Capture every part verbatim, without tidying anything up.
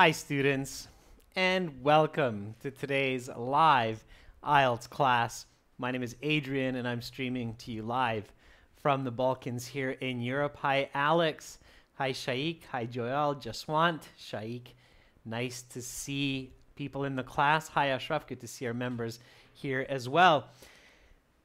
Hi students, and welcome to today's live I E L T S class. My name is Adrian and I'm streaming to you live from the Balkans here in Europe. Hi Alex, hi Shaikh, hi Joyal, Jaswant, Shaikh. Nice to see people in the class. Hi Ashraf, good to see our members here as well.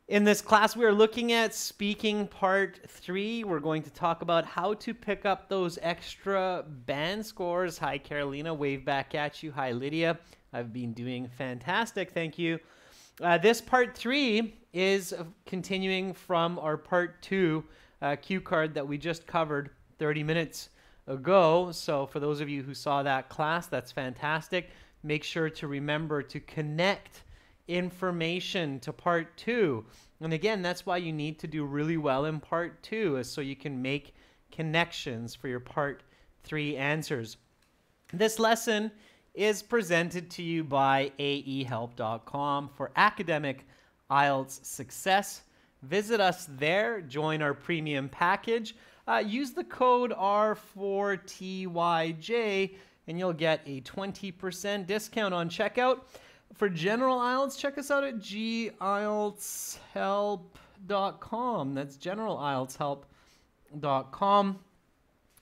In this class, we are looking at speaking part three. We're going to talk about how to pick up those extra band scores. Hi, Carolina. Wave back at you. Hi, Lydia. I've been doing fantastic. Thank you. Uh, this part three is continuing from our part two uh, cue card that we just covered thirty minutes ago. So for those of you who saw that class, that's fantastic. Make sure to remember to connect information to part two, and again, that's why you need to do really well in part two, is so you can make connections for your part three answers. This lesson is presented to you by a e help dot com for academic I E L T S success. Visit us there, join our premium package, uh, use the code R four T Y J, and you'll get a twenty percent discount on checkout. For general I E L T S, check us out at gielts help dot com. That's general I E L T S help dot com.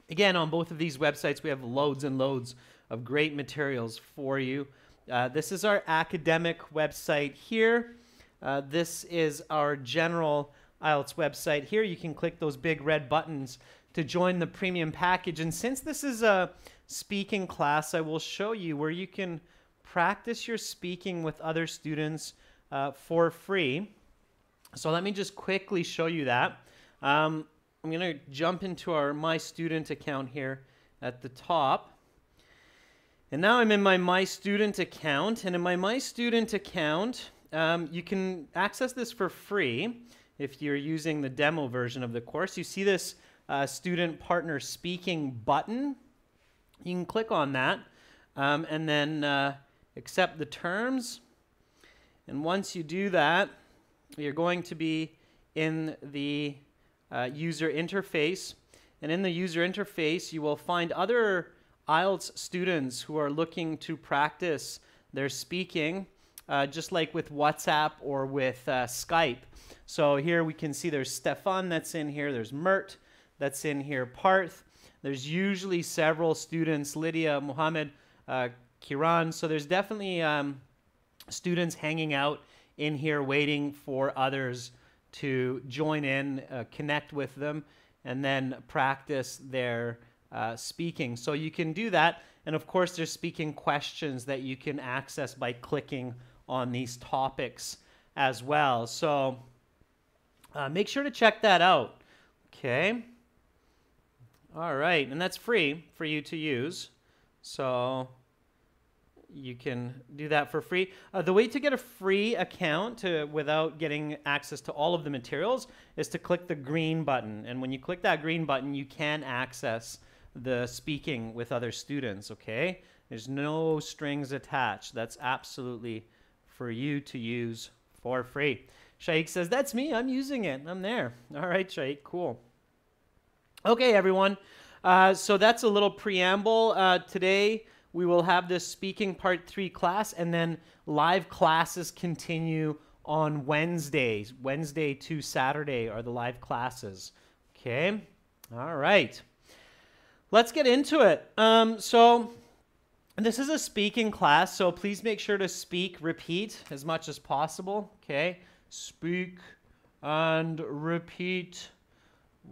Again, on both of these websites, we have loads and loads of great materials for you. Uh, this is our academic website here. Uh, this is our general I E L T S website here. You can click those big red buttons to join the premium package. And since this is a speaking class, I will show you where you can practice your speaking with other students uh, for free. So let me just quickly show you that. Um, I'm going to jump into our My Student account here at the top. And now I'm in my My Student account. And in my My Student account, um, you can access this for free if you're using the demo version of the course. You see this uh, Student Partner Speaking button. You can click on that um, and then uh, accept the terms, and once you do that, you're going to be in the uh, user interface, and in the user interface you will find other I E L T S students who are looking to practice their speaking, uh, just like with WhatsApp or with uh, Skype. So here we can see there's Stefan that's in here, there's Mert that's in here, Parth, there's usually several students, Lydia, Mohammed, uh, Kiran. So there's definitely um, students hanging out in here waiting for others to join in, uh, connect with them, and then practice their uh, speaking. So you can do that. And of course, there's speaking questions that you can access by clicking on these topics as well. So uh, make sure to check that out. Okay. All right. And that's free for you to use. So you can do that for free. Uh, the way to get a free account to, without getting access to all of the materials is to click the green button. And when you click that green button, you can access the speaking with other students, okay? There's no strings attached. That's absolutely for you to use for free. Shaikh says, that's me. I'm using it. I'm there. All right, Shaikh. Cool. Okay, everyone. Uh, so that's a little preamble. Uh, today, we will have this speaking part three class, and then live classes continue on Wednesdays. Wednesday to Saturday are the live classes. Okay. All right. Let's get into it. Um, so this is a speaking class, so please make sure to speak, repeat as much as possible. Okay. Speak and repeat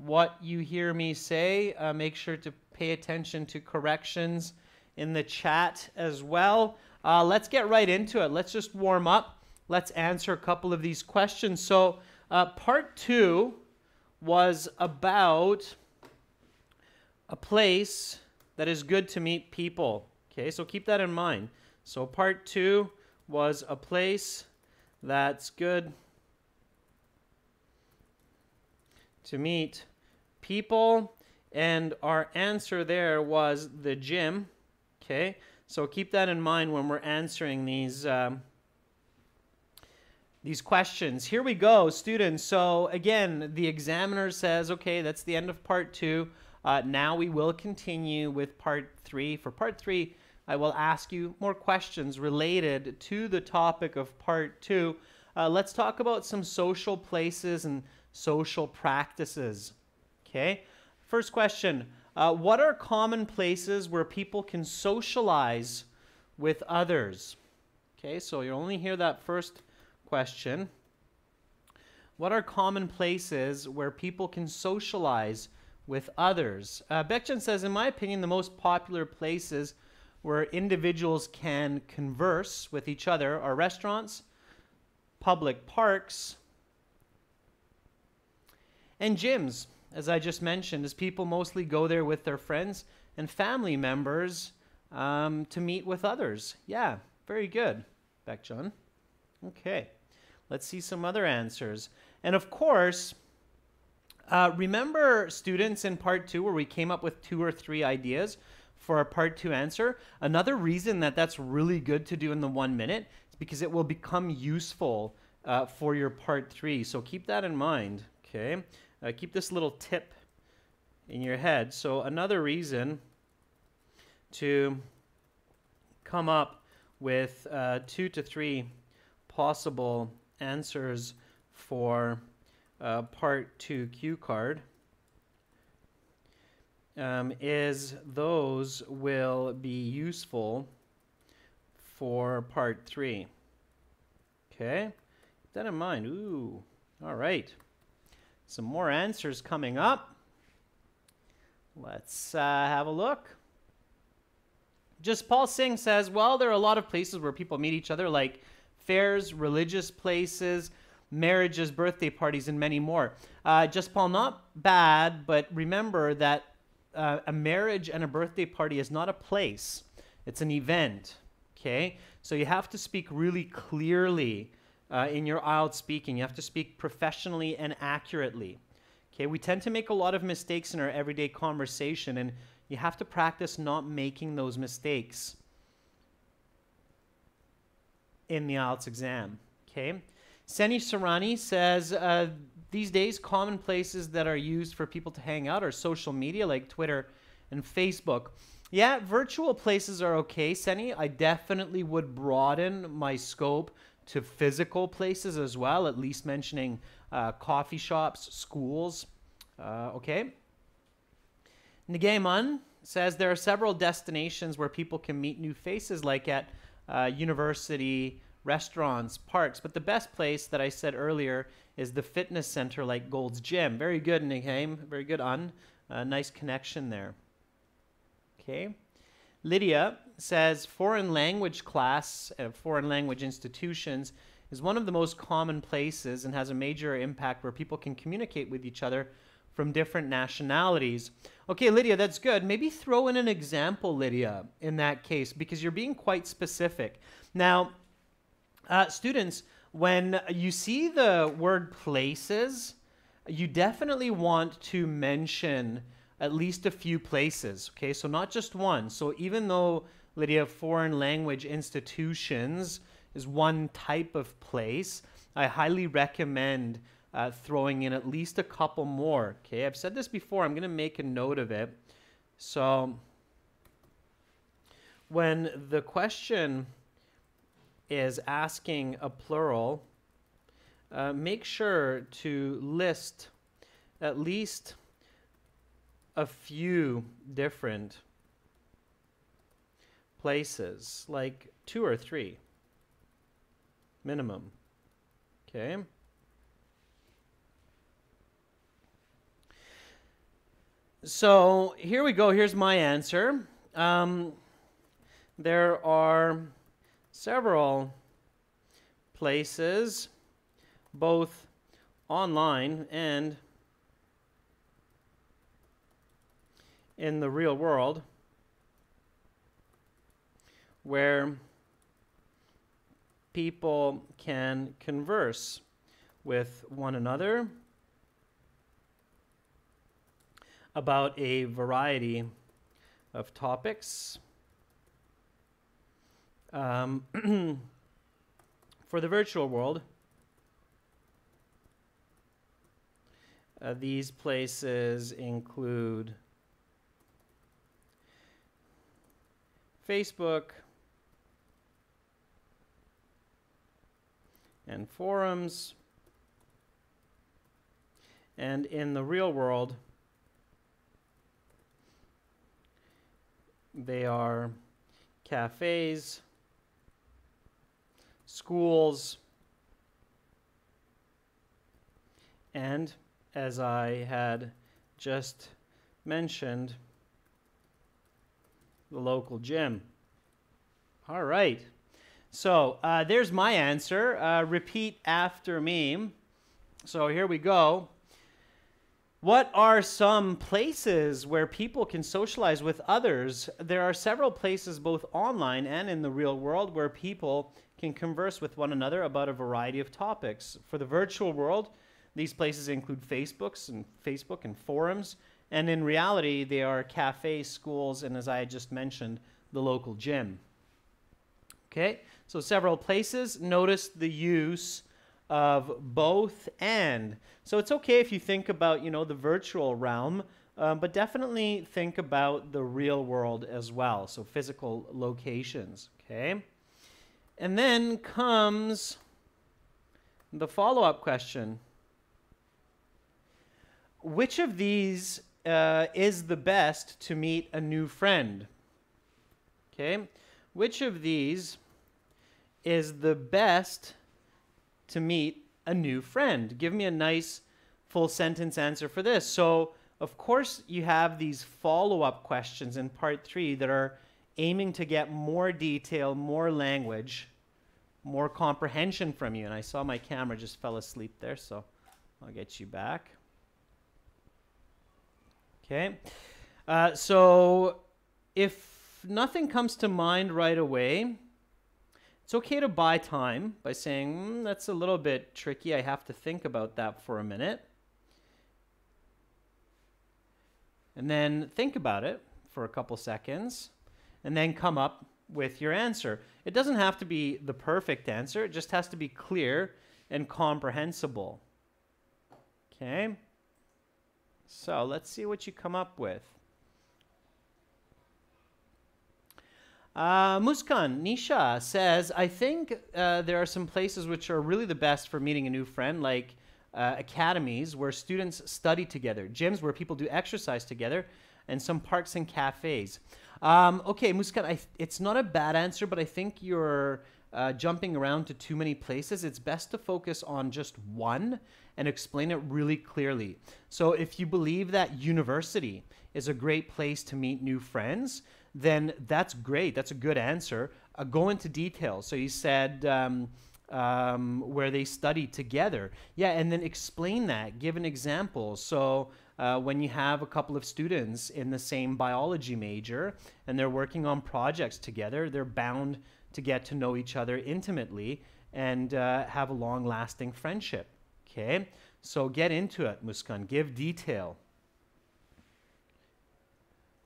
what you hear me say. Uh, make sure to pay attention to corrections in the chat as well. Uh, let's get right into it. Let's just warm up. Let's answer a couple of these questions. So uh, part two was about a place that is good to meet people. Okay, so keep that in mind. So part two was a place that's good to meet people. And our answer there was the gym. Okay, so keep that in mind when we're answering these um, these questions. Here we go, students. So again, the examiner says, okay, that's the end of part two. Uh, now we will continue with part three. For part three, I will ask you more questions related to the topic of part two. Uh, let's talk about some social places and social practices. Okay, first question. Uh, what are common places where people can socialize with others? Okay, so you only hear that first question. What are common places where people can socialize with others? Uh, Bekzhan says, in my opinion, the most popular places where individuals can converse with each other are restaurants, public parks, and gyms. As I just mentioned, as people mostly go there with their friends and family members um, to meet with others. Yeah, very good, Bekzhan. Okay, let's see some other answers. And of course, uh, remember students in part two where we came up with two or three ideas for a part two answer? Another reason that that's really good to do in the one minute is because it will become useful uh, for your part three. So keep that in mind, okay? Uh, keep this little tip in your head. So another reason to come up with uh, two to three possible answers for uh, part two cue card um, is those will be useful for part three. Okay, keep that in mind. Ooh, all right. Some more answers coming up. Let's uh, have a look. Jaspal Singh says, well, there are a lot of places where people meet each other, like fairs, religious places, marriages, birthday parties, and many more. Uh, Jaspal, not bad, but remember that uh, a marriage and a birthday party is not a place. It's an event, okay? So you have to speak really clearly Uh, in your I E L T S speaking. You have to speak professionally and accurately. Okay, we tend to make a lot of mistakes in our everyday conversation, and you have to practice not making those mistakes in the I E L T S exam. Okay, Seni Sarani says, uh, these days common places that are used for people to hang out are social media like Twitter and Facebook. Yeah, virtual places are okay, Seni. I definitely would broaden my scope to physical places as well, at least mentioning uh, coffee shops, schools, uh, okay? Nigaim says there are several destinations where people can meet new faces, like at uh, university, restaurants, parks, but the best place that I said earlier is the fitness center like Gold's Gym. Very good, Nigaim, very good, Un. Uh, nice connection there, okay? Lydia says foreign language class at foreign language institutions is one of the most common places and has a major impact where people can communicate with each other from different nationalities. Okay, Lydia, that's good. Maybe throw in an example, Lydia, in that case, because you're being quite specific. Now, uh, students, when you see the word places, you definitely want to mention at least a few places, okay? So not just one. So even though, Lydia, foreign language institutions is one type of place, I highly recommend uh, throwing in at least a couple more, okay? I've said this before, I'm gonna make a note of it. So when the question is asking a plural, uh, make sure to list at least a few different places, like two or three minimum, okay? So here we go, here's my answer. Um, there are several places, both online and in the real world, where people can converse with one another about a variety of topics. Um, for the virtual world, uh, these places include Facebook, and forums, and in the real world, they are cafes, schools, and as I had just mentioned, the local gym. All right. So uh, there's my answer. Uh, repeat after me. So here we go. What are some places where people can socialize with others? There are several places both online and in the real world where people can converse with one another about a variety of topics. For the virtual world, these places include Facebooks and Facebook and forums, and in reality, they are cafes, schools, and as I just mentioned, the local gym. Okay, so several places. Notice the use of both and. So it's okay if you think about, you know, the virtual realm, um, but definitely think about the real world as well, so physical locations, okay? And then comes the follow-up question. Which of these uh, is the best to meet a new friend? Okay, which of these is the best to meet a new friend? Give me a nice full sentence answer for this. So, of course, you have these follow-up questions in part three that are aiming to get more detail, more language, more comprehension from you. And I saw my camera just fell asleep there, so I'll get you back. Okay. Uh, so, if nothing comes to mind right away, it's okay to buy time by saying, mm, that's a little bit tricky. I have to think about that for a minute. And then think about it for a couple seconds and then come up with your answer. It doesn't have to be the perfect answer. It just has to be clear and comprehensible. Okay. So let's see what you come up with. Uh, Muskan Nisha says, I think uh, there are some places which are really the best for meeting a new friend, like uh, academies where students study together, gyms where people do exercise together, and some parks and cafes. Um, okay, Muskan, I it's not a bad answer, but I think you're uh, jumping around to too many places. It's best to focus on just one and explain it really clearly. So if you believe that university is a great place to meet new friends, then that's great. That's a good answer. Uh, go into detail. So you said um, um, where they study together. Yeah, and then explain that. Give an example. So uh, when you have a couple of students in the same biology major and they're working on projects together, they're bound to get to know each other intimately and uh, have a long-lasting friendship. Okay? So get into it, Muskan. Give detail.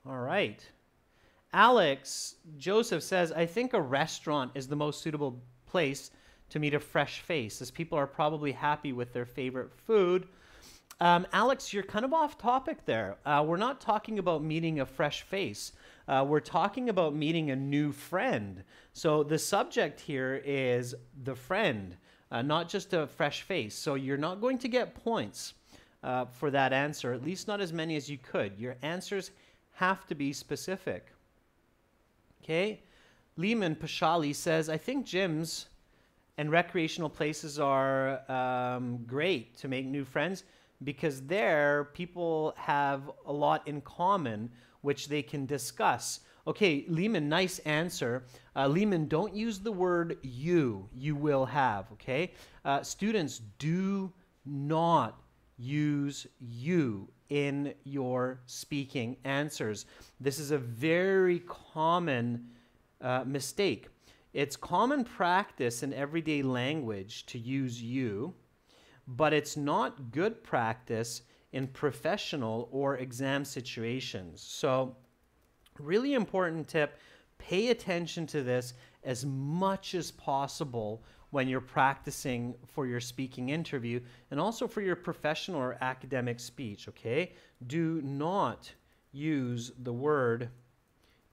All right. Alex Joseph says, I think a restaurant is the most suitable place to meet a fresh face, as people are probably happy with their favorite food. Um, Alex, you're kind of off topic there. Uh, we're not talking about meeting a fresh face. Uh, we're talking about meeting a new friend. So the subject here is the friend, uh, not just a fresh face. So you're not going to get points uh, for that answer, at least not as many as you could. Your answers have to be specific. Okay, Lehman Pashali says, I think gyms and recreational places are um, great to make new friends because there people have a lot in common which they can discuss. Okay, Lehman, nice answer. Uh, Lehman, don't use the word you, you will have, okay? Uh, students, do not use you in your speaking answers. This is a very common uh, mistake. It's common practice in everyday language to use you, but it's not good practice in professional or exam situations. So, really important tip, pay attention to this as much as possible when you're practicing for your speaking interview and also for your professional or academic speech, okay? Do not use the word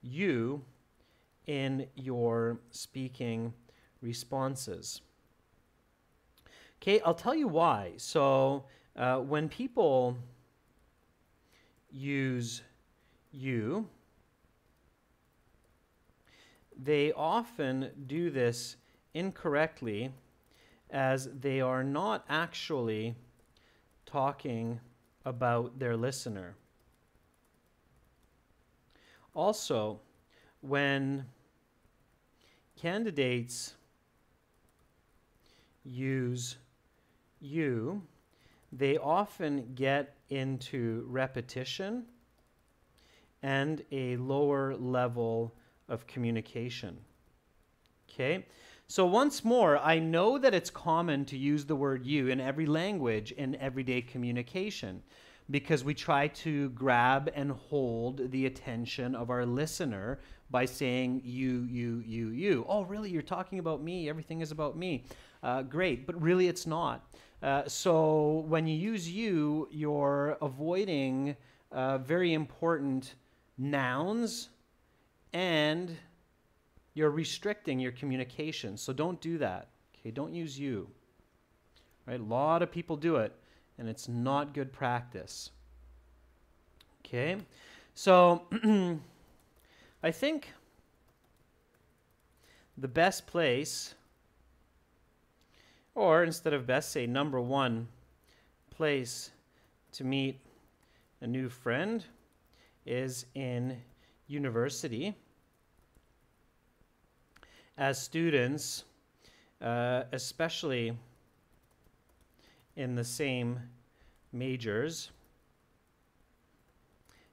you in your speaking responses. Okay, I'll tell you why. So uh, when people use you, they often do this incorrectly, as they are not actually talking about their listener. Also, when candidates use you, they often get into repetition and a lower level of communication. Okay? So once more, I know that it's common to use the word you in every language in everyday communication, because we try to grab and hold the attention of our listener by saying you, you, you, you. Oh, really? You're talking about me. Everything is about me. Uh, great. But really, it's not. Uh, so when you use you, you're avoiding uh, very important nouns, and you're restricting your communication. So don't do that. Okay, don't use you. Right? A lot of people do it, and it's not good practice. Okay, so I think the best place, or instead of best, say number one place to meet a new friend is in university. As students, uh, especially in the same majors,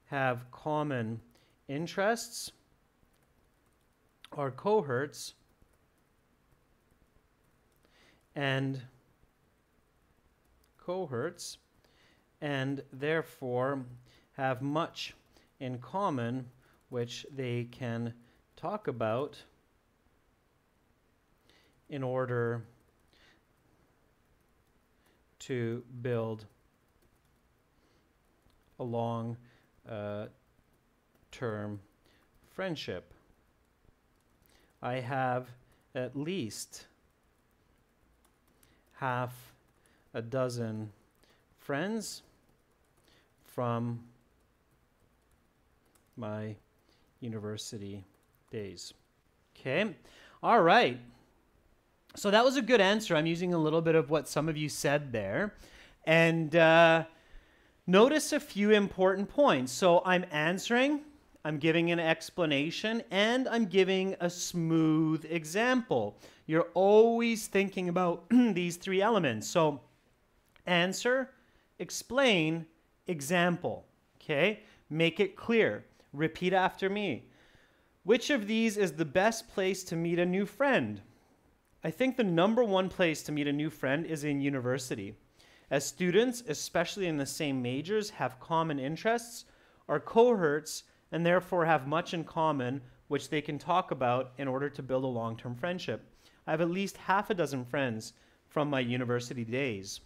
have common interests. Our cohorts and cohorts and therefore have much in common which they can talk about in order to build a long-term uh, friendship. I have at least half a dozen friends from my university days. Okay, all right. So that was a good answer. I'm using a little bit of what some of you said there. And uh, notice a few important points. So I'm answering, I'm giving an explanation, and I'm giving a smooth example. You're always thinking about these three elements. So answer, explain, example. Okay? Make it clear. Repeat after me. Which of these is the best place to meet a new friend? I think the number one place to meet a new friend is in university. As students, especially in the same majors, have common interests, are cohorts, and therefore have much in common which they can talk about in order to build a long-term friendship. I have at least half a dozen friends from my university days.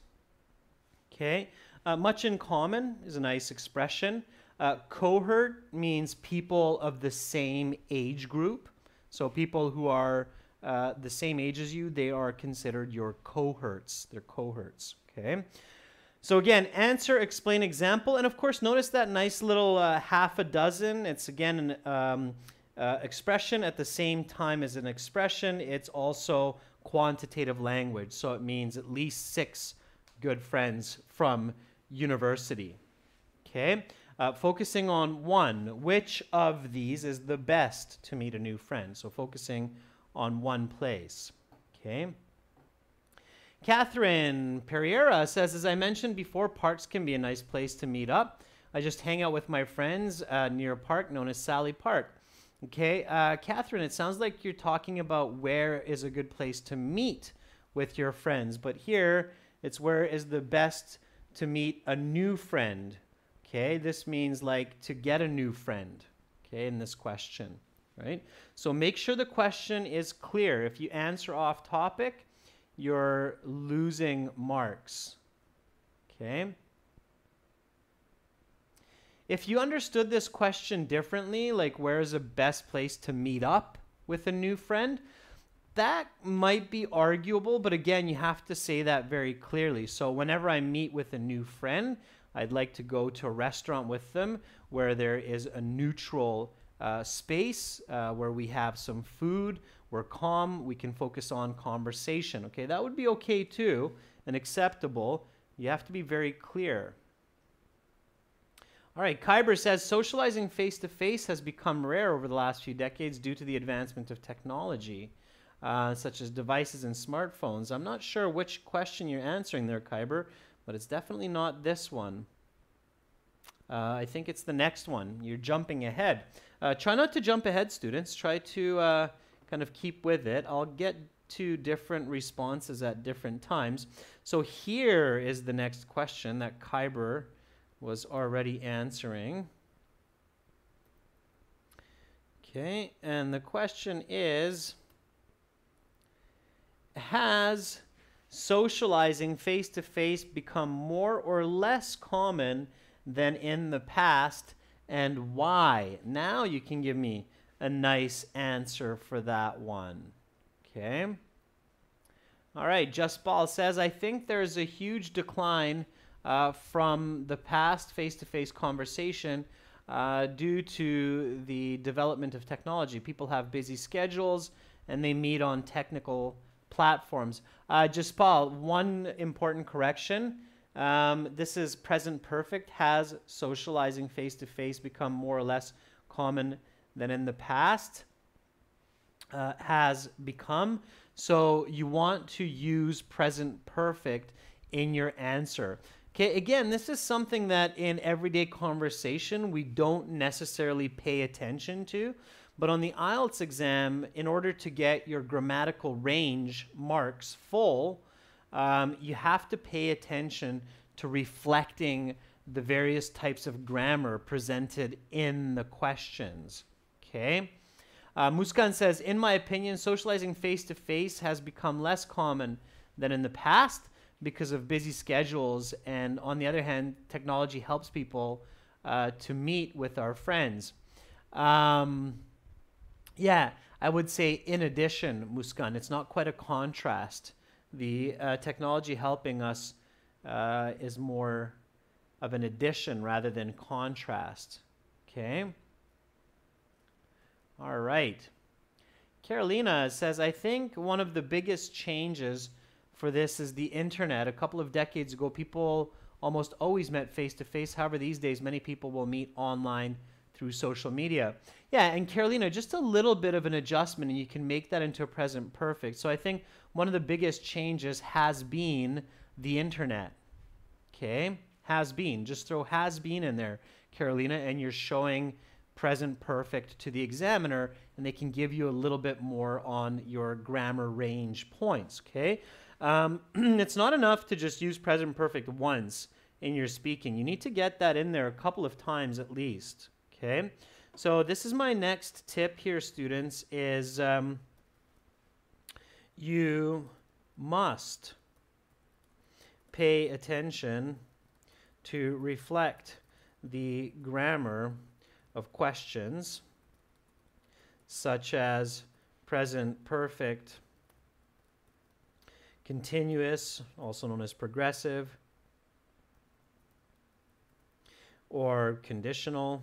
Okay, uh, much in common is a nice expression. Uh, cohort means people of the same age group, so people who are Uh, the same age as you, they are considered your cohorts. They're cohorts, okay? So again, answer, explain, example. And of course, notice that nice little uh, half a dozen. It's again an um, uh, expression at the same time as an expression. It's also quantitative language. So it means at least six good friends from university, okay? Uh, focusing on one, which of these is the best to meet a new friend? So focusing on one place, okay? Catherine Pereira says, as I mentioned before, parks can be a nice place to meet up. I just hang out with my friends uh, near a park known as Sally Park. Okay, uh, Catherine, it sounds like you're talking about where is a good place to meet with your friends, but here it's where is the best to meet a new friend, okay? This means like to get a new friend, okay, in this question. Right? So make sure the question is clear. If you answer off topic, you're losing marks. Okay? If you understood this question differently, like where is the best place to meet up, with a new friend, that might be arguable, but again, you have to say that very clearly. So whenever I meet with a new friend, I'd like to go to a restaurant with them where there is a neutral uh, space, uh, where we have some food, we're calm, we can focus on conversation. Okay, that would be okay too and acceptable. You have to be very clear. All right, Khyber says, socializing face-to-face has become rare over the last few decades due to the advancement of technology, uh, such as devices and smartphones. I'm not sure which question you're answering there, Khyber, but it's definitely not this one. Uh, I think it's the next one. You're jumping ahead. Uh, try not to jump ahead, students. Try to uh, kind of keep with it. I'll get to different responses at different times. So here is the next question that Khyber was already answering. Okay, and the question is, has socializing face-to-face become more or less common than in the past, and why? Now you can give me a nice answer for that one. Okay. All right, Jaspal says, I think there's a huge decline Uh, from the past face-to-face conversation uh, due to the development of technology. People have busy schedules and they meet on technical platforms. Uh, Jaspal, one important correction. Um, this is present perfect. Has socializing face-to-face become more or less common than in the past? Uh, has become. So you want to use present perfect in your answer. Okay, again, this is something that in everyday conversation we don't necessarily pay attention to, but on the I E L T S exam, in order to get your grammatical range marks full, um, you have to pay attention to reflecting the various types of grammar presented in the questions. Okay, uh, Muskan says, in my opinion, socializing face-to-face has become less common than in the past because of busy schedules, and on the other hand, technology helps people uh, to meet with our friends. Um, yeah, I would say in addition, Muskan, it's not quite a contrast. The uh, technology helping us uh, is more of an addition rather than contrast. Okay. All right. Carolina says, I think one of the biggest changes for this is the internet. A couple of decades ago, people almost always met face-to-face. However, these days, many people will meet online through social media. Yeah, and Carolina, just a little bit of an adjustment, and you can make that into a present perfect. So I think one of the biggest changes has been the internet. Okay, has been. Just throw has been in there, Carolina, and you're showing present perfect to the examiner, and they can give you a little bit more on your grammar range points, okay? Um, it's not enough to just use present perfect once in your speaking. You need to get that in there a couple of times at least, okay? So this is my next tip here, students, is um, you must pay attention to reflect the grammar of questions such as present perfect, continuous, also known as progressive, or conditional,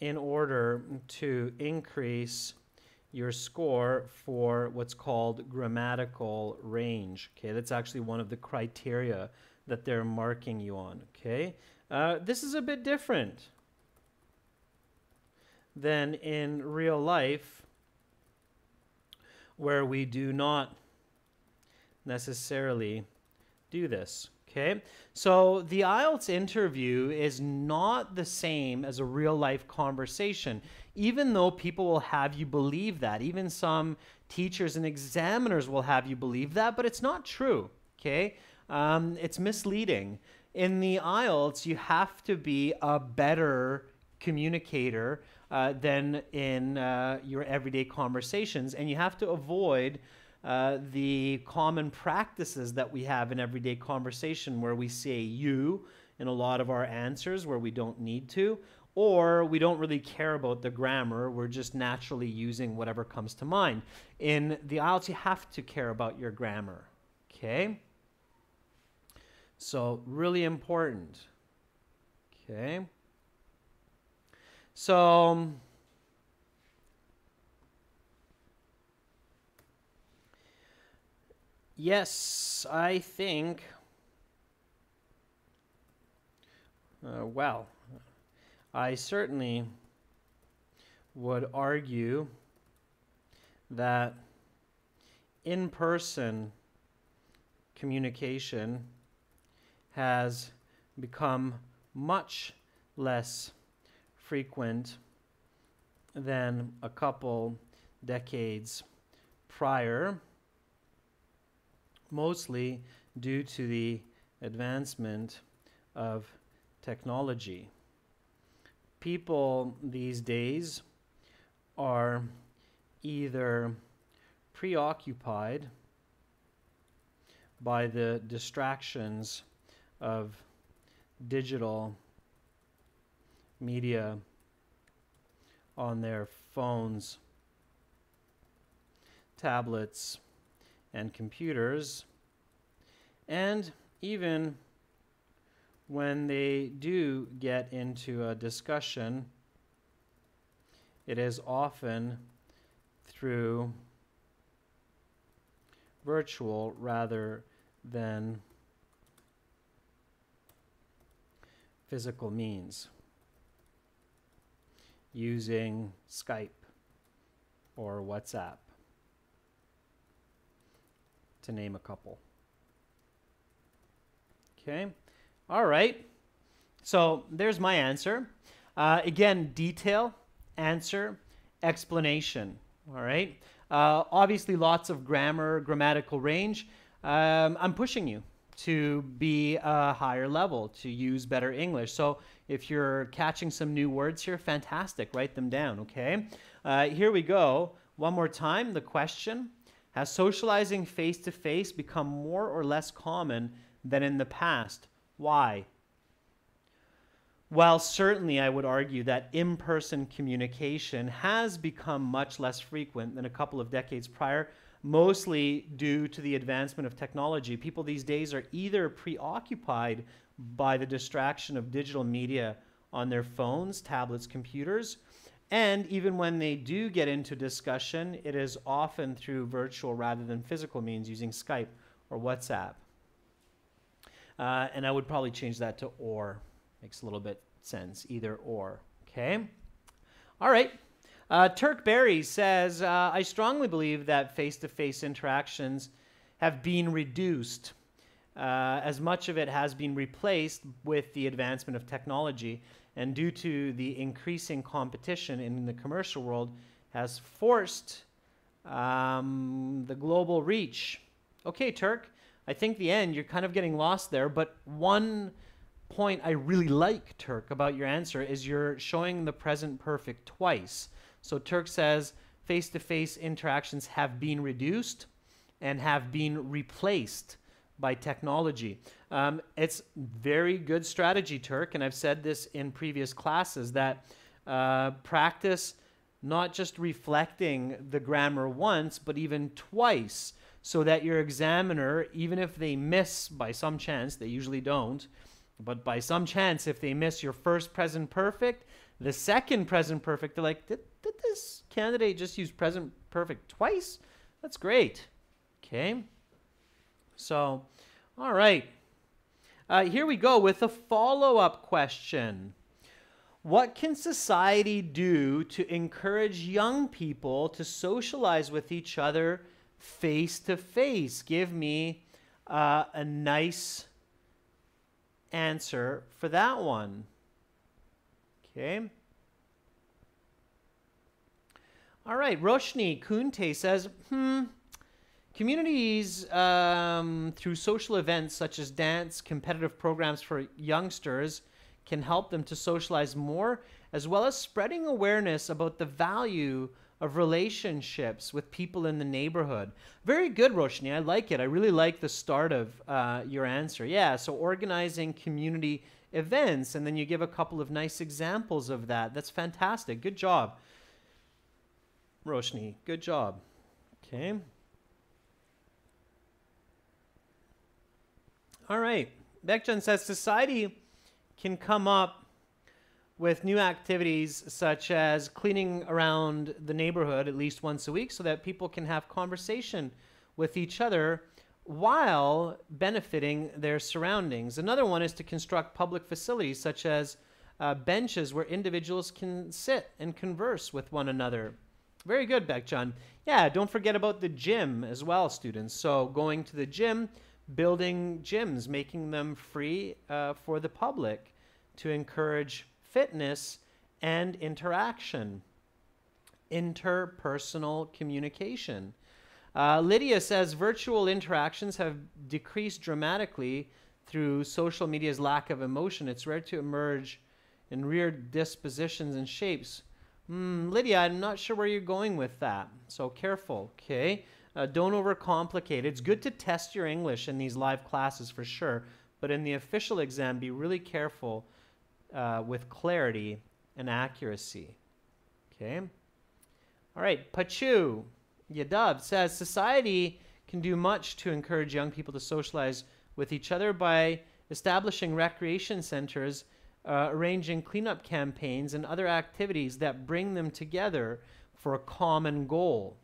in order to increase your score for what's called grammatical range. Okay, that's actually one of the criteria that they're marking you on, okay? Uh, this is a bit different than in real life, where we do not necessarily do this, okay? So the I E L T S interview is not the same as a real life conversation, even though people will have you believe that. Even some teachers and examiners will have you believe that, but it's not true, okay? Um, it's misleading. In the I E L T S, you have to be a better communicator uh, than in uh, your everyday conversations, and you have to avoid uh, the common practices that we have in everyday conversation where we say you in a lot of our answers where we don't need to, or we don't really care about the grammar. We're just naturally using whatever comes to mind. In the I E L T S, you have to care about your grammar, okay? So really important, okay? So yes, I think, uh, well, I certainly would argue that in-person communication has become much less frequent than a couple decades prior, mostly due to the advancement of technology. People these days are either preoccupied by the distractions of digital media on their phones, tablets, and computers, and even when they do get into a discussion, it is often through virtual rather than physical means, using Skype or WhatsApp, to name a couple. Okay, all right. So there's my answer. Uh, again, detail, answer, explanation. All right. Uh, obviously, lots of grammar, grammatical range. Um, I'm pushing you to be a higher level, to use better English. So if you're catching some new words here, fantastic. Write them down. Okay. Uh, here we go. One more time. The question: has socializing face-to-face become more or less common than in the past? Why? Well, certainly I would argue that in-person communication has become much less frequent than a couple of decades prior, mostly due to the advancement of technology. People these days are either preoccupied by the distraction of digital media on their phones, tablets, computers, and even when they do get into discussion, it is often through virtual rather than physical means, using Skype or WhatsApp. Uh, and I would probably change that to or. Makes a little bit sense, either or. Okay? All right. Uh, Turk Berry says, uh, I strongly believe that face-to-face interactions have been reduced. Uh, as much of it has been replaced with the advancement of technology, and due to the increasing competition in the commercial world, has forced um, the global reach. Okay, Turk, I think the end, you're kind of getting lost there, but one point I really like, Turk, about your answer is you're showing the present perfect twice. So Turk says, face-to-face interactions have been reduced and have been replaced by technology. Um, it's very good strategy, Turk, and I've said this in previous classes, that uh, practice not just reflecting the grammar once, but even twice, so that your examiner, even if they miss by some chance, they usually don't, but by some chance, if they miss your first present perfect, the second present perfect, they're like, did, did this candidate just use present perfect twice? That's great, okay? So, all right, uh, here we go with a follow-up question. What can society do to encourage young people to socialize with each other face-to-face? Give me uh, a nice answer for that one, okay? All right, Roshni Kunte says, hmm, communities um, through social events such as dance, competitive programs for youngsters can help them to socialize more, as well as spreading awareness about the value of relationships with people in the neighborhood. Very good, Roshni. I like it. I really like the start of uh, your answer. Yeah, so organizing community events, and then you give a couple of nice examples of that. That's fantastic. Good job, Roshni. Good job. Okay. All right. Bekzhan says society can come up with new activities such as cleaning around the neighborhood at least once a week so that people can have conversation with each other while benefiting their surroundings. Another one is to construct public facilities such as uh, benches where individuals can sit and converse with one another. Very good, Bekzhan. Yeah, don't forget about the gym as well, students. So going to the gym, building gyms, making them free uh, for the public to encourage fitness and interaction, interpersonal communication. Uh, Lydia says virtual interactions have decreased dramatically through social media's lack of emotion. It's rare to emerge in weird dispositions and shapes. Mm, Lydia, I'm not sure where you're going with that, so careful, okay? Uh, don't overcomplicate. It's good to test your English in these live classes for sure, but in the official exam, be really careful Uh, with clarity and accuracy. Okay. All right. Pachu Yadav says society can do much to encourage young people to socialize with each other by establishing recreation centers, uh, arranging cleanup campaigns, and other activities that bring them together for a common goal.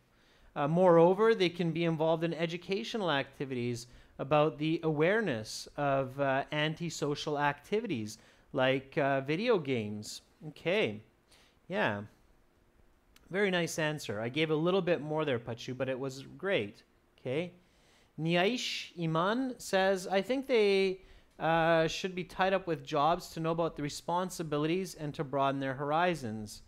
Uh, moreover, they can be involved in educational activities about the awareness of uh, antisocial activities like uh, video games. Okay, yeah, very nice answer. I gave a little bit more there, Pachu, but it was great. Okay, Niaish Iman says, I think they uh, should be tied up with jobs to know about the responsibilities and to broaden their horizons.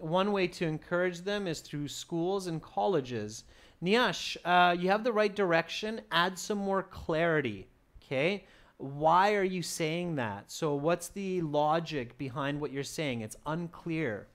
One way to encourage them is through schools and colleges. Niaish, uh, you have the right direction. Add some more clarity, okay? Why are you saying that? So what's the logic behind what you're saying? It's unclear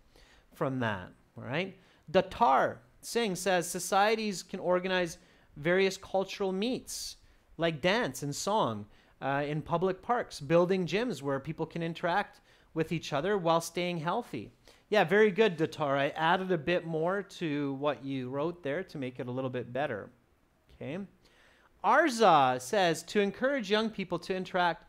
from that, all right? Dattar Singh says societies can organize various cultural meets like dance and song uh, in public parks, building gyms where people can interact with each other while staying healthy. Yeah, very good, Dattar. I added a bit more to what you wrote there to make it a little bit better, okay? Arza says, to encourage young people to interact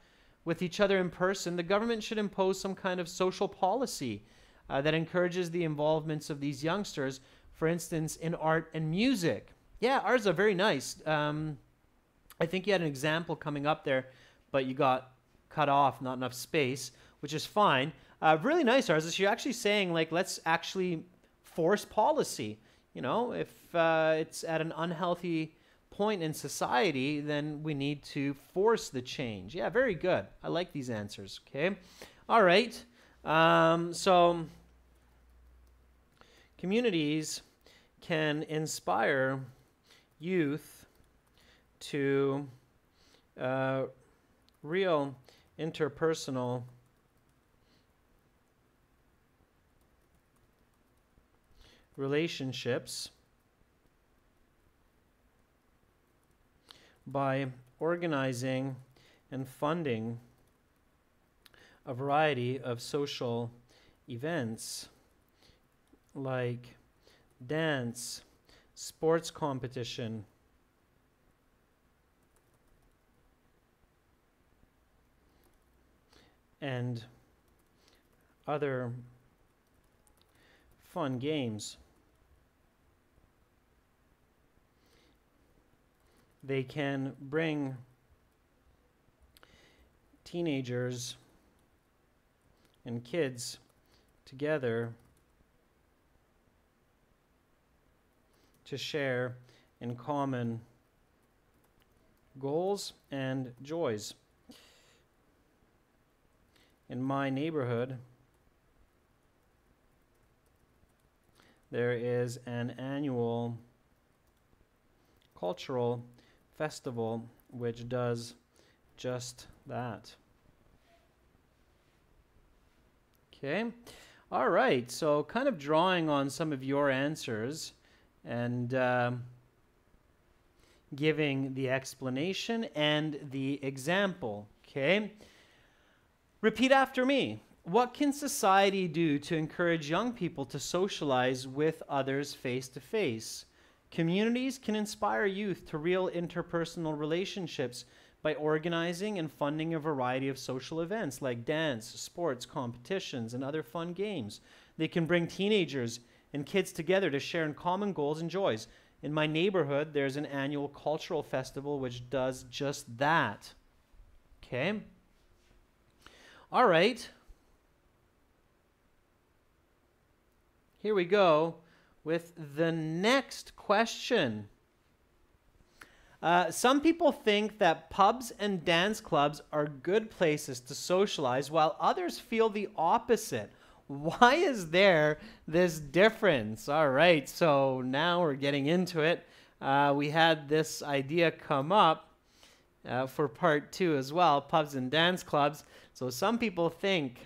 with each other in person, the government should impose some kind of social policy uh, that encourages the involvements of these youngsters, for instance, in art and music. Yeah, Arza, very nice. Um, I think you had an example coming up there, but you got cut off, not enough space, which is fine. Uh, really nice, Arza. So you're actually saying, like, let's actually force policy. You know, if uh, it's at an unhealthy point in society, then we need to force the change. Yeah, very good. I like these answers. Okay. All right. Um, so communities can inspire youth to uh, real interpersonal relationships by organizing and funding a variety of social events like dance, sports competition, and other fun games. They can bring teenagers and kids together to share in common goals and joys. In my neighborhood, there is an annual cultural festival which does just that. Okay. All right, so kind of drawing on some of your answers and um, giving the explanation and the example, okay? Repeat after me. What can society do to encourage young people to socialize with others face-to-face? Communities can inspire youth to real interpersonal relationships by organizing and funding a variety of social events like dance, sports, competitions, and other fun games. They can bring teenagers and kids together to share in common goals and joys. In my neighborhood, there's an annual cultural festival which does just that. Okay. All right. Here we go with the next question. Uh, some people think that pubs and dance clubs are good places to socialize, while others feel the opposite. Why is there this difference? All right, so now we're getting into it. Uh, we had this idea come up uh, for part two as well, pubs and dance clubs. So some people think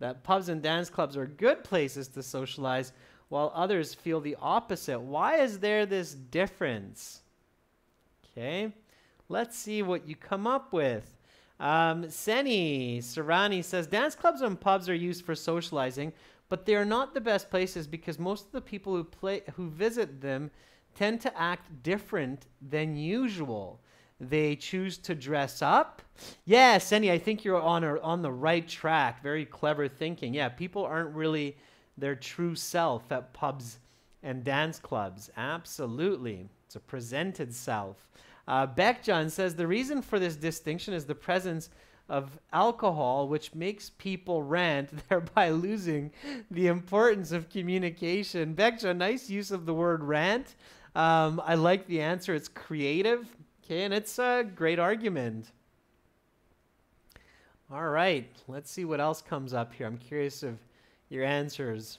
that pubs and dance clubs are good places to socialize, while others feel the opposite. Why is there this difference? Okay, let's see what you come up with. Um, Seni Sarani says, dance clubs and pubs are used for socializing, but they are not the best places because most of the people who, play, who visit them tend to act different than usual. They choose to dress up. Yeah, Seni, I think you're on, a, on the right track. Very clever thinking. Yeah, people aren't really their true self at pubs and dance clubs. Absolutely. It's a presented self. Uh, Bekzhan says, the reason for this distinction is the presence of alcohol, which makes people rant, thereby losing the importance of communication. Bekzhan, nice use of the word rant. Um, I like the answer. It's creative. Okay, and it's a great argument. All right, let's see what else comes up here. I'm curious of your answers.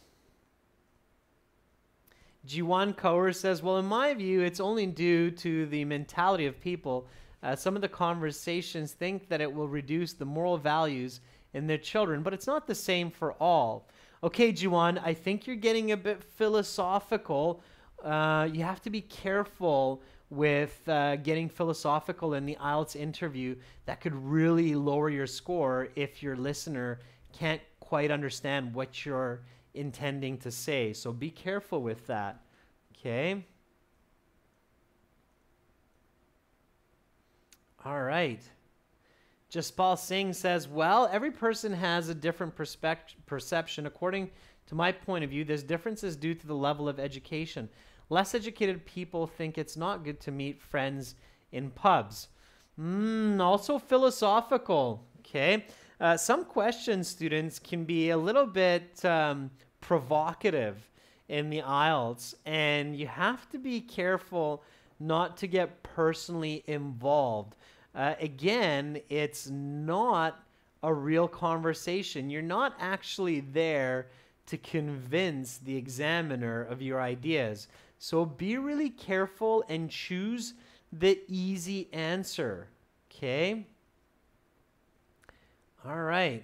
Jiwan Kaur says, well, in my view, it's only due to the mentality of people. Uh, some of the conversations think that it will reduce the moral values in their children, but it's not the same for all. Okay, Jiwan, I think you're getting a bit philosophical. Uh, you have to be careful with uh, getting philosophical in the I E L T S interview. That could really lower your score if your listener can't quite understand what you're intending to say, so be careful with that. Okay. All right. Jaspal Singh says, well, every person has a different perception. According to my point of view, this difference is due to the level of education. Less educated people think it's not good to meet friends in pubs. Mm, also philosophical. Okay. Uh, some questions, students, can be a little bit um, provocative in the I E L T S, and you have to be careful not to get personally involved. Uh, again, it's not a real conversation. You're not actually there to convince the examiner of your ideas. So be really careful and choose the easy answer, okay? All right.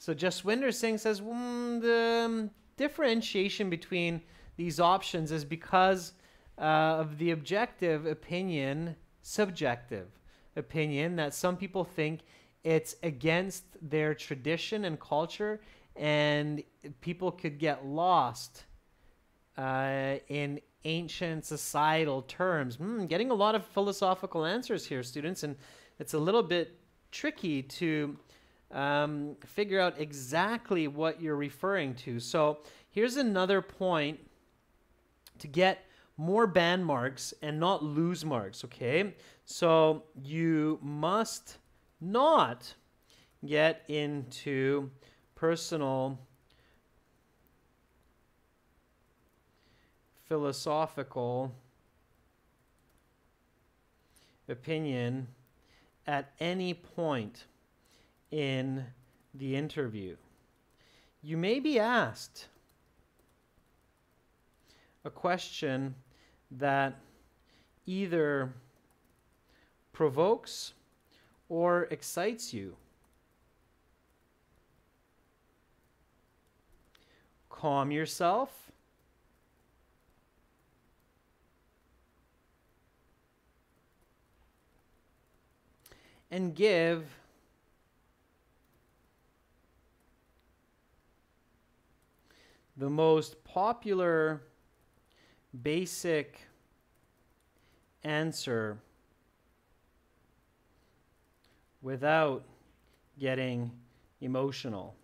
So Jaswinder Singh says, mm, the differentiation between these options is because uh, of the objective opinion, subjective opinion, that some people think it's against their tradition and culture, and people could get lost uh, in ancient societal terms. Hmm, getting a lot of philosophical answers here, students, and it's a little bit tricky to um, figure out exactly what you're referring to. So here's another point to get more band marks and not lose marks, okay? So you must not get into personal philosophical opinion at any point in the interview. You may be asked a question that either provokes or excites you. Calm yourself. And give the most popular basic answer without getting emotional.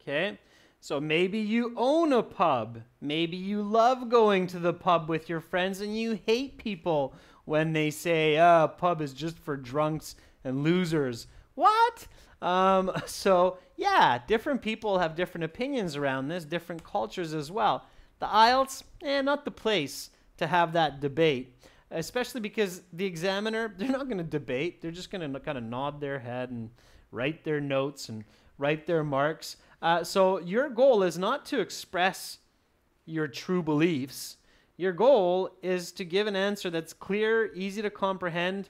Okay? So maybe you own a pub. Maybe you love going to the pub with your friends and you hate people when they say, ah, oh, pub is just for drunks and losers. What? Um, so yeah, different people have different opinions around this, different cultures as well. The I E L T S, eh, not the place to have that debate, especially because the examiner, they're not going to debate. They're just going to kind of nod their head and write their notes and write their marks. Uh, so your goal is not to express your true beliefs. Your goal is to give an answer that's clear, easy to comprehend,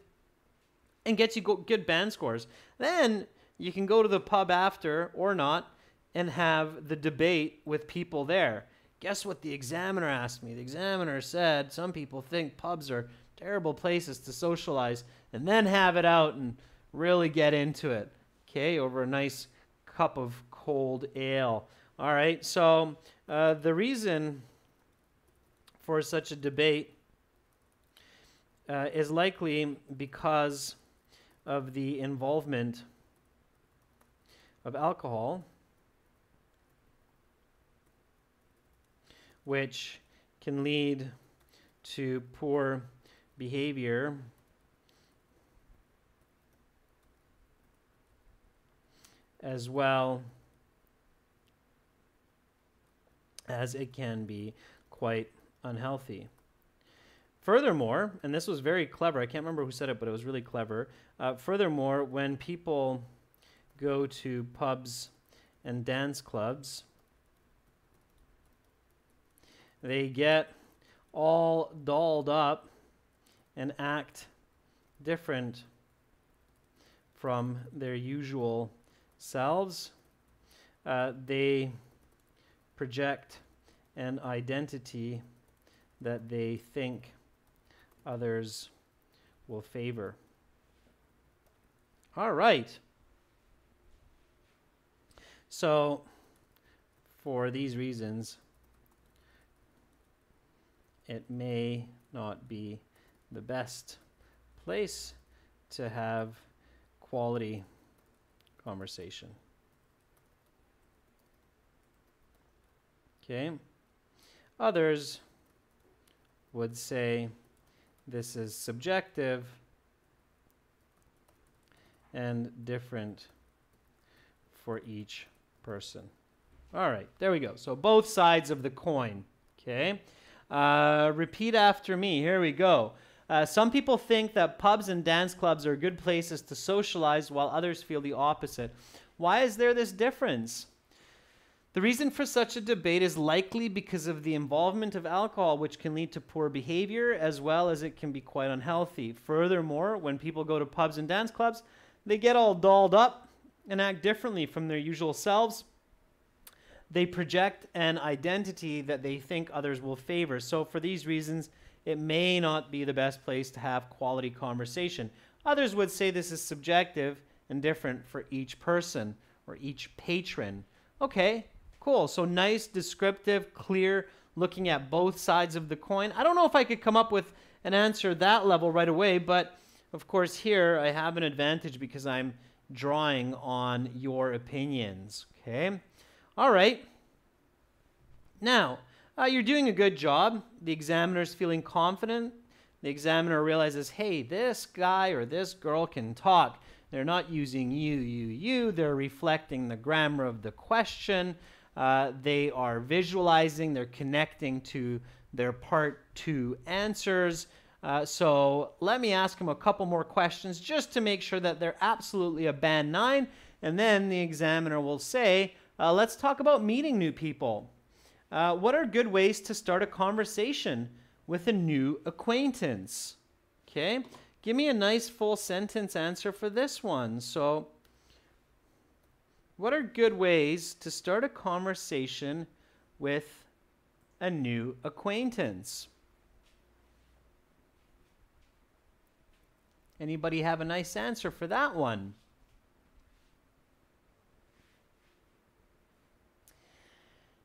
and gets you good band scores. Then you can go to the pub after or not and have the debate with people there. Guess what the examiner asked me? The examiner said some people think pubs are terrible places to socialize, and then have it out and really get into it, okay, over a nice cup of cold ale. All right, so uh, the reason for such a debate uh, is likely because of the involvement of alcohol, which can lead to poor behavior as well as it can be quite unhealthy. Furthermore, and this was very clever, I can't remember who said it, but it was really clever. Uh, furthermore, when people go to pubs and dance clubs, they get all dolled up and act different from their usual selves. Uh, they project an identity that they think others will favor. All right. So for these reasons, it may not be the best place to have quality conversation. Okay. Others would say this is subjective and different for each person. All right, there we go. So both sides of the coin, okay? Uh, repeat after me. Here we go. Uh, some people think that pubs and dance clubs are good places to socialize, while others feel the opposite. Why is there this difference? The reason for such a debate is likely because of the involvement of alcohol, which can lead to poor behavior, as well as it can be quite unhealthy. Furthermore, when people go to pubs and dance clubs, they get all dolled up and act differently from their usual selves. They project an identity that they think others will favor. So for these reasons, it may not be the best place to have quality conversation. Others would say this is subjective and different for each person or each patron. Okay, cool. So nice, descriptive, clear, looking at both sides of the coin. I don't know if I could come up with an answer that level right away, but of course here I have an advantage because I'm drawing on your opinions, okay? All right. Now, uh, you're doing a good job. The examiner's feeling confident. The examiner realizes, hey, this guy or this girl can talk. They're not using you, you, you. They're reflecting the grammar of the question. Uh, they are visualizing. They're connecting to their part two answers. Uh, so let me ask them a couple more questions just to make sure that they're absolutely a band nine. And then the examiner will say, Uh, let's talk about meeting new people. Uh, what are good ways to start a conversation with a new acquaintance? Okay, give me a nice full sentence answer for this one. So, what are good ways to start a conversation with a new acquaintance. Anybody have a nice answer for that one?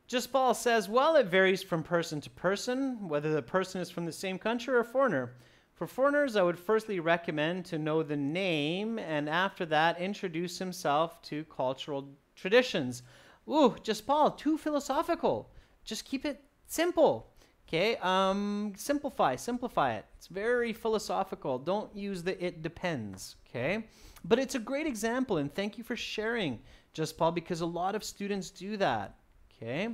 Jaspal says, well, it varies from person to person, whether the person is from the same country or a foreigner. For foreigners, I would firstly recommend to know the name and after that introduce himself to cultural traditions. Ooh, Jaspal, too philosophical. Just keep it simple. Okay, um, simplify, simplify it. It's very philosophical. Don't use the it depends, okay? But it's a great example, and thank you for sharing, Jaspal, because a lot of students do that. Okay.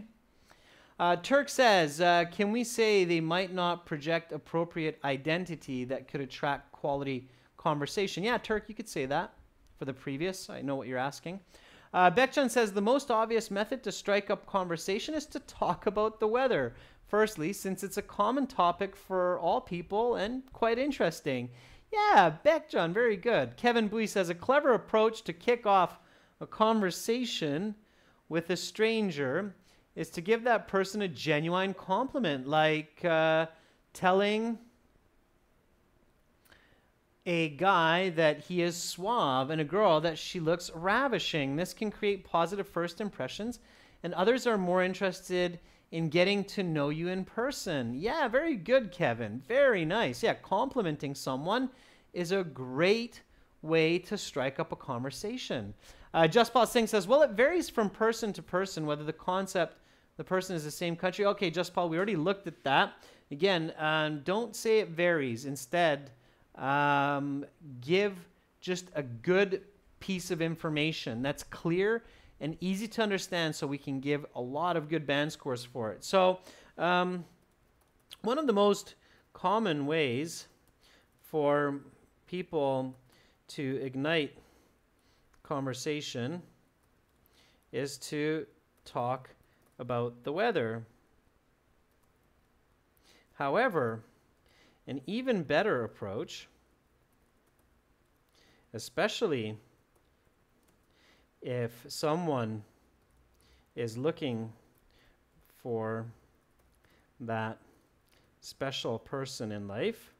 Uh, Turk says, uh, can we say they might not project appropriate identity that could attract quality conversation? Yeah, Turk, you could say that for the previous. I know what you're asking. Uh, Bekzhan says, the most obvious method to strike up conversation is to talk about the weather. Firstly, since it's a common topic for all people and quite interesting. Yeah, Bekzhan, very good. Kevin Bui says, a clever approach to kick off a conversation with a stranger is to give that person a genuine compliment, like uh, telling a guy that he is suave and a girl that she looks ravishing. This can create positive first impressions, and others are more interested in getting to know you in person. Yeah, very good, Kevin. Very nice. Yeah, complimenting someone is a great way to strike up a conversation. Uh, Jaspal Singh says, well, it varies from person to person, whether the concept, the person is the same country. Okay, Jaspal, we already looked at that. Again, um, don't say it varies. Instead, um, give just a good piece of information that's clear and easy to understand so we can give a lot of good band scores for it. So um, one of the most common ways for people to ignite conversation is to talk about the weather. However, an even better approach, especially if someone is looking for that special person in life,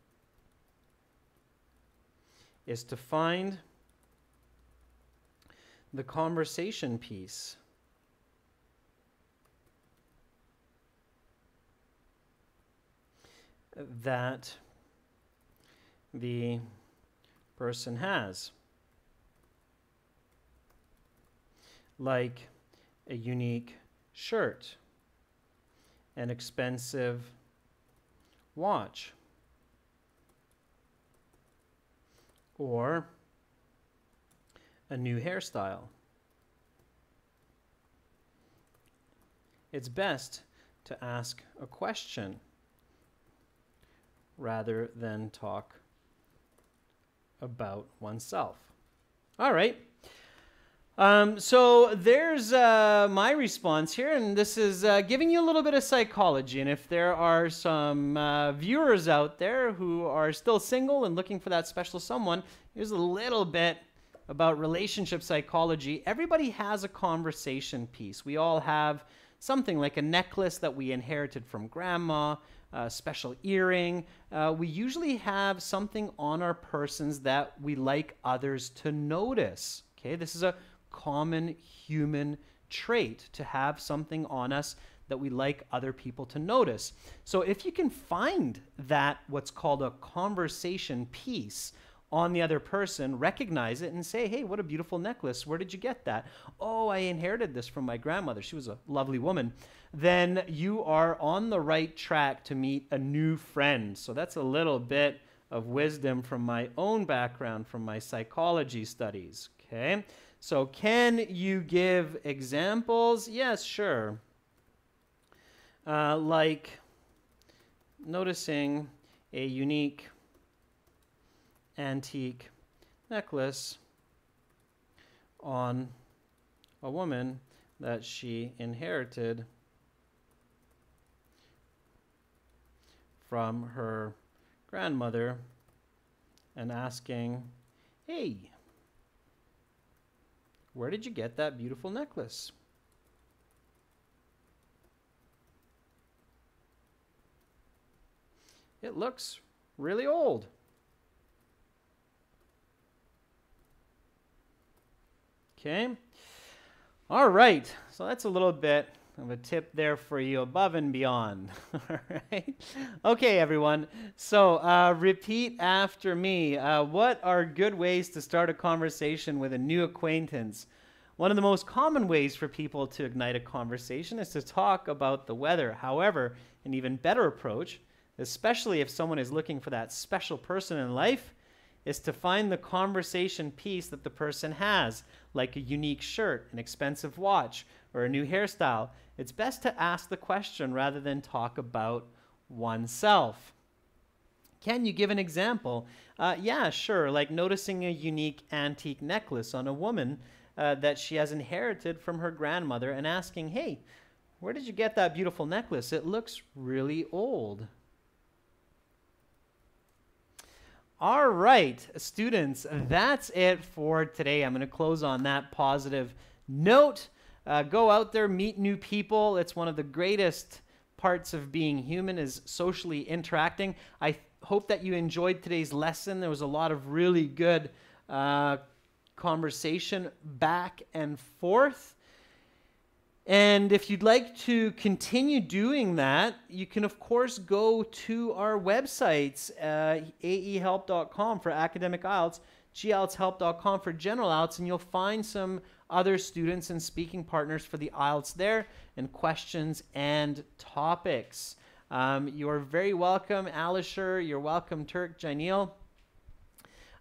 is to find the conversation piece. That the person has, like a unique shirt, an expensive watch, or a new hairstyle. It's best to ask a question rather than talk about oneself. All right. Um, so there's uh, my response here, and this is uh, giving you a little bit of psychology. And if there are some uh, viewers out there who are still single and looking for that special someone, here's a little bit about relationship psychology. Everybody has a conversation piece. We all have something like a necklace that we inherited from grandma, a special earring. Uh, we usually have something on our persons that we like others to notice. Okay, this is a common human trait, to have something on us that we like other people to notice. So if you can find that, what's called a conversation piece on the other person, recognize it and say, hey, what a beautiful necklace. Where did you get that? Oh, I inherited this from my grandmother. She was a lovely woman. Then you are on the right track to meet a new friend. So that's a little bit of wisdom from my own background, from my psychology studies. Okay. So can you give examples? Yes, sure. Uh, like noticing a unique antique necklace on a woman that she inherited from her grandmother, and asking, hey, where did you get that beautiful necklace? It looks really old. Okay. All right. So that's a little bit of a tip there for you above and beyond. All right. Okay, everyone. So uh, repeat after me. Uh, what are good ways to start a conversation with a new acquaintance? One of the most common ways for people to ignite a conversation is to talk about the weather. However, an even better approach, especially if someone is looking for that special person in life, is to find the conversation piece that the person has, like a unique shirt, an expensive watch, or a new hairstyle. It's best to ask the question rather than talk about oneself. Can you give an example? Uh, yeah, sure, like noticing a unique antique necklace on a woman uh, that she has inherited from her grandmother and asking, hey, where did you get that beautiful necklace? It looks really old. All right, students, that's it for today. I'm going to close on that positive note. Uh, go out there, meet new people. It's one of the greatest parts of being human is socially interacting. I hope that you enjoyed today's lesson. There was a lot of really good uh, conversation back and forth. And if you'd like to continue doing that, you can, of course, go to our websites, uh, a e help dot com for academic I E L T S, gielts help dot com for general I E L T S, and you'll find some other students and speaking partners for the I E L T S there, and questions and topics. Um, you're very welcome, Alisher. You're welcome, Turk, Jainil.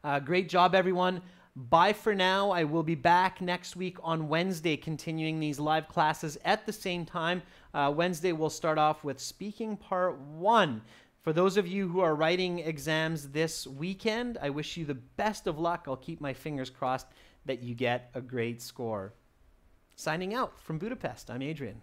Uh, great job, everyone. Bye for now. I will be back next week on Wednesday, continuing these live classes at the same time. Uh, Wednesday, we'll start off with speaking part one. For those of you who are writing exams this weekend, I wish you the best of luck. I'll keep my fingers crossed that you get a great score. Signing out from Budapest, I'm Adrian.